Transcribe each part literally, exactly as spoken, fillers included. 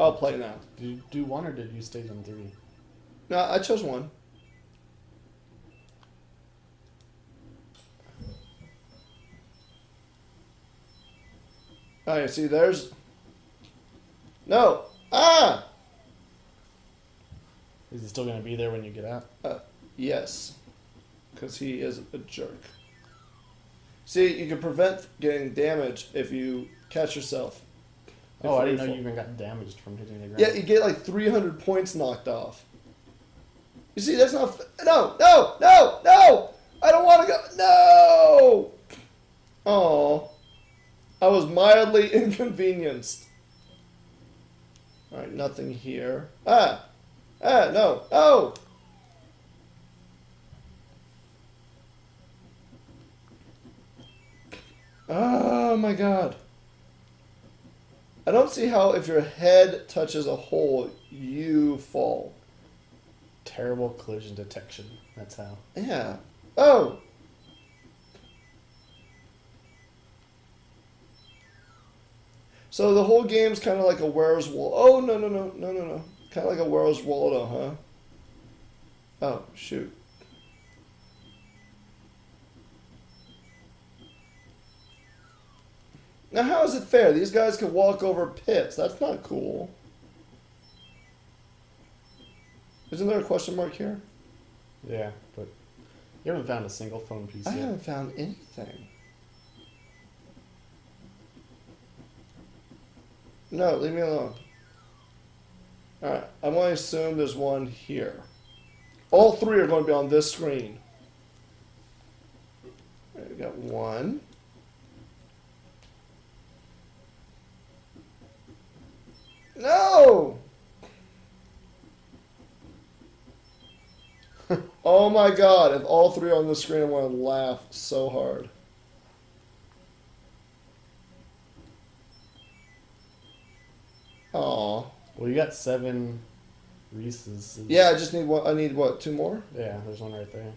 I'll play now. Did you do one or did you stay on three? No, I chose one. Oh, yeah, see, there's... No! Ah! Is he still going to be there when you get out? Uh, yes. Because he is a jerk. See, you can prevent getting damage if you catch yourself. Oh, I didn't know you even got damaged from hitting the ground. Yeah, you get like three hundred points knocked off. You see, that's not... No! No! No! No! I don't want to go... No! Aww. I was mildly inconvenienced. Alright, nothing here. Ah! Ah, no! Oh! Oh my god. I don't see how if your head touches a hole, you fall. Terrible collision detection. That's how. Yeah. Oh! So the whole game's kind of like a Where's Waldo. Oh, no, no, no, no, no, no. Kind of like a Where's Waldo, huh? Oh, shoot. Now, how is it fair? These guys can walk over pits. That's not cool. Isn't there a question mark here? Yeah, but you haven't found a single phone piece yet. I haven't found anything. No, leave me alone. Alright, I'm going to assume there's one here. All three are going to be on this screen. All right, we got one. No! Oh my god, if all three are on the screen, I'm going to laugh so hard. Aw. Well, you got seven Reese's. Yeah, I just need one. I need, what, two more? Yeah, there's one right there.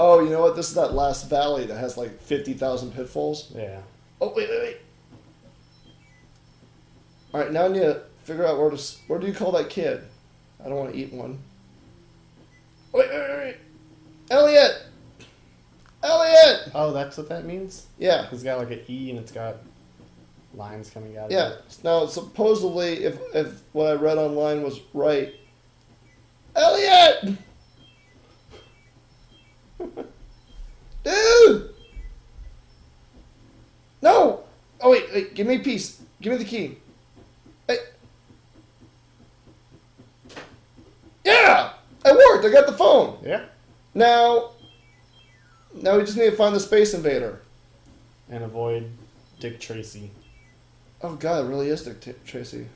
Oh, you know what? This is that last valley that has like fifty thousand pitfalls. Yeah. Oh, wait, wait, wait. All right, now I need to figure out where to... Where do you call that kid? I don't want to eat one. Wait, wait, wait, wait. Elliot! Elliot! Oh, that's what that means? Yeah. It's got like an E and it's got lines coming out yeah. of it. Yeah. Now, supposedly, if, if what I read online was right... Elliot! Dude! No! Oh, wait, wait. Give me a piece. Give me the key. I... Yeah! It worked! I got the phone! Yeah. Now... Now we just need to find the Space Invader. And avoid Dick Tracy. Oh god, it really is Dick T Tracy.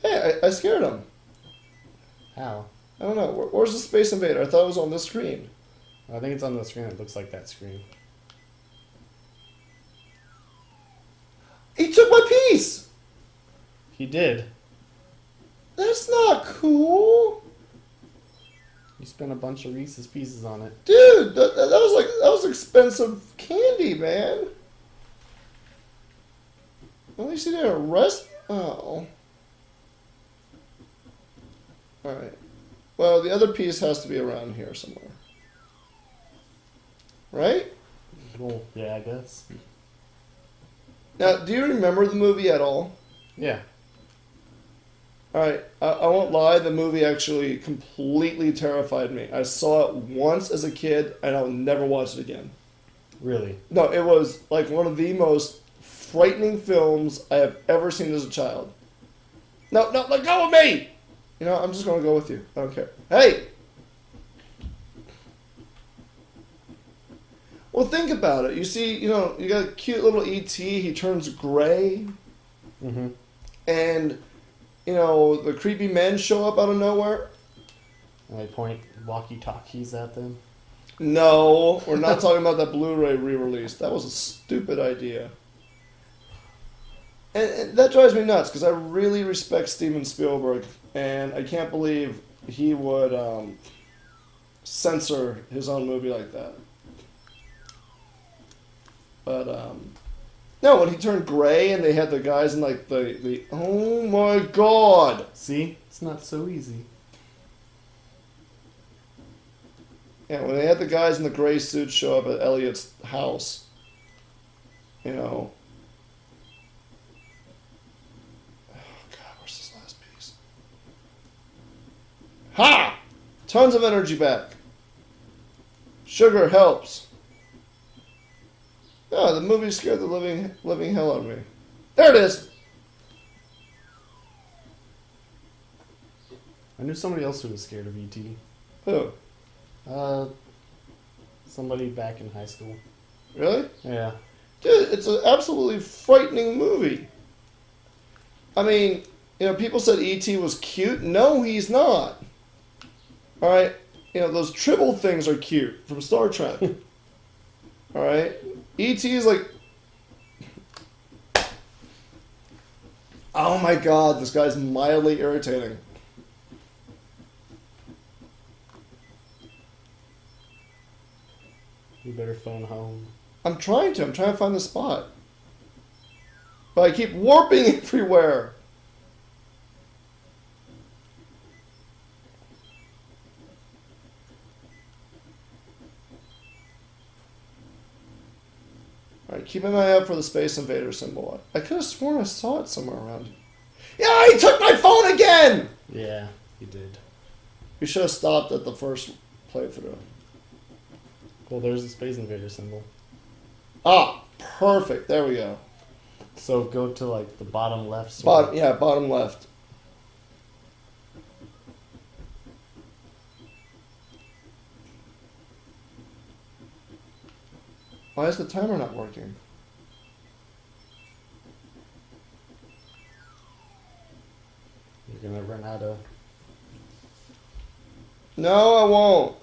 Hey, I, I scared him. How? I don't know. Where, where's the Space Invader? I thought it was on this screen. I think it's on the screen that looks like that screen. He took my piece! He did. That's not cool! You spent a bunch of Reese's Pieces on it, dude. That, that was like that was expensive candy, man. At least you didn't arrest. Oh. All right. Well, the other piece has to be around here somewhere, right? Well, yeah, I guess. Now, do you remember the movie at all? Yeah. Alright, I, I won't lie, the movie actually completely terrified me. I saw it once as a kid, and I'll never watch it again. Really? No, it was like one of the most frightening films I have ever seen as a child. No, no, let go of me! You know, I'm just going to go with you. I don't care. Hey! Well, think about it. You see, you know, you got a cute little E T, he turns gray. Mm-hmm. And... You know, the creepy men show up out of nowhere. And they point walkie-talkies at them. No, we're not talking about that Blu-ray re-release. That was a stupid idea. And, and that drives me nuts, because I really respect Steven Spielberg, and I can't believe he would um, censor his own movie like that. But um, no, when he turned gray and they had the guys in like the, the oh my god! See, it's not so easy. Yeah, when they had the guys in the gray suits show up at Elliot's house, you know. Oh god, where's this last piece? Ha! Tons of energy back. Sugar helps. No, the movie scared the living living hell out of me. There it is. I knew somebody else who was scared of E T. Who? Uh, somebody back in high school. Really? Yeah. Dude, it's an absolutely frightening movie. I mean, you know, people said E T was cute. No, he's not. All right? You know, those tribble things are cute from Star Trek. All right? E T is like... Oh my god, this guy's mildly irritating. You better phone home. I'm trying to. I'm trying to find the spot. But I keep warping everywhere. Alright, keep an eye out for the Space Invader symbol. I could have sworn I saw it somewhere around here. Yeah, he took my phone again! Yeah, he did. We should have stopped at the first playthrough. Well, there's the Space Invader symbol. Ah, perfect. There we go. So go to, like, the bottom left side. Bot yeah, bottom left. Why is the timer not working? You're gonna run out of... No, I won't.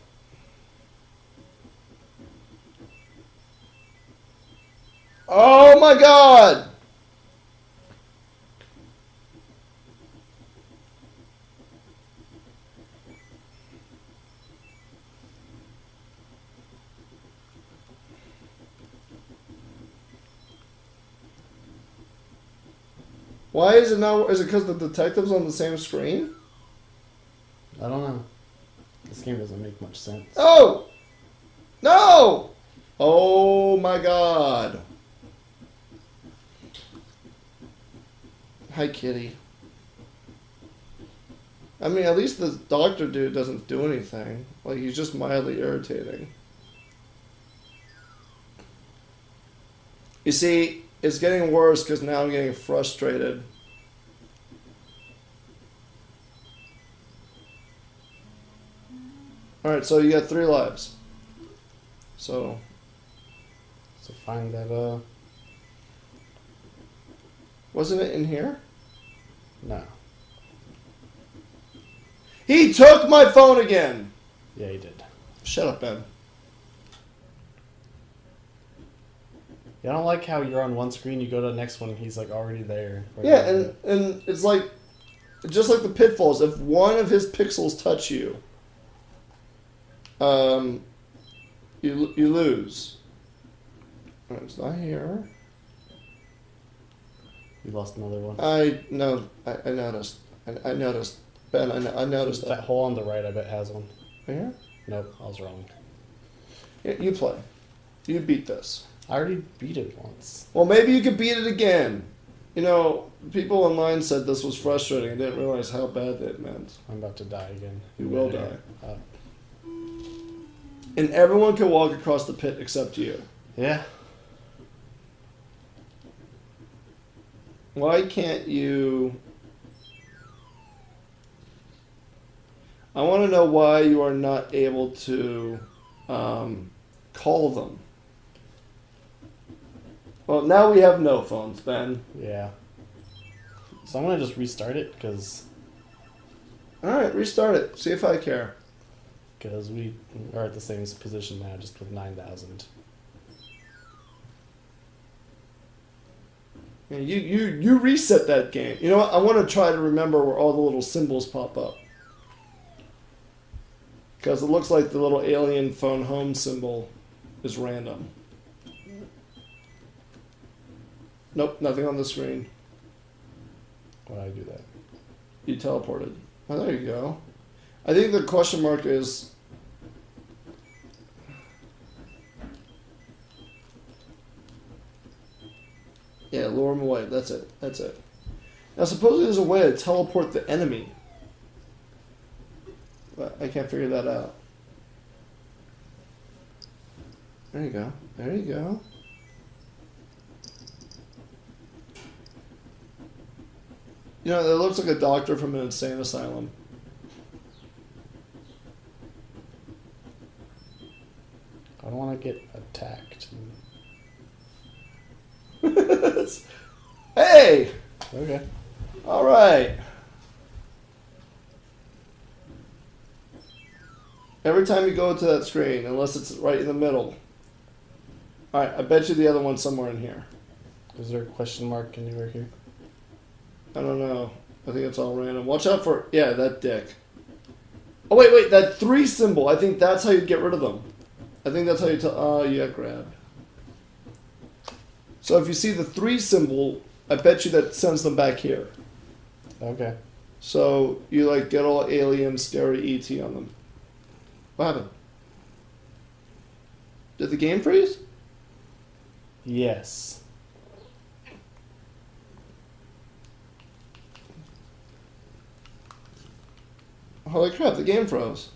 Oh my god! Why is it not? Is it because the detective's on the same screen? I don't know. This game doesn't make much sense. Oh! No! Oh my god. Hi, kitty. I mean, at least the doctor dude doesn't do anything. Like, he's just mildly irritating. You see, it's getting worse because now I'm getting frustrated. Alright, so you got three lives. So... So find that, uh... wasn't it in here? No. He took my phone again! Yeah, he did. Shut up, Ben. Yeah, I don't like how you're on one screen, you go to the next one, and he's, like, already there. Right yeah, and, and it's like, just like the Pitfalls, if one of his pixels touch you, um, you, you lose. All right, it's not here. You lost another one. I no, I, I noticed. I, I noticed. Ben, I, I noticed that. That hole on the right, I bet, has one. Right here? Nope, I was wrong. Yeah, you play. You beat this. I already beat it once. Well, maybe you could beat it again. You know, people online said this was frustrating. I didn't realize how bad that meant. I'm about to die again. You will die. Uh, and everyone can walk across the pit except you. Yeah. Why can't you... I want to know why you are not able to um, call them. Well, now we have no phones, Ben. Yeah. So I'm going to just restart it, because... Alright, restart it. See if I care. Because we are at the same position now, just with nine thousand. You, you, you reset that game. You know what? I want to try to remember where all the little symbols pop up. Because it looks like the little alien phone home symbol is random. Nope, nothing on the screen. Why did I do that? You teleported. Oh, there you go. I think the question mark is... Yeah, lure him away. That's it. That's it. Now, supposedly there's a way to teleport the enemy. But I can't figure that out. There you go. There you go. You know, it looks like a doctor from an insane asylum. I don't want to get attacked. Hey! Okay. All right. Every time you go to that screen, unless it's right in the middle. All right, I bet you the other one's somewhere in here. Is there a question mark anywhere here? I don't know. I think it's all random. Watch out for... Yeah, that dick. Oh, wait, wait. That three symbol. I think that's how you get rid of them. I think that's how you tell... Oh, yeah, grab. So if you see the three symbol, I bet you that sends them back here. Okay. So you, like, get all alien, scary E T on them. What happened? Did the game freeze? Yes. Holy crap, the game froze.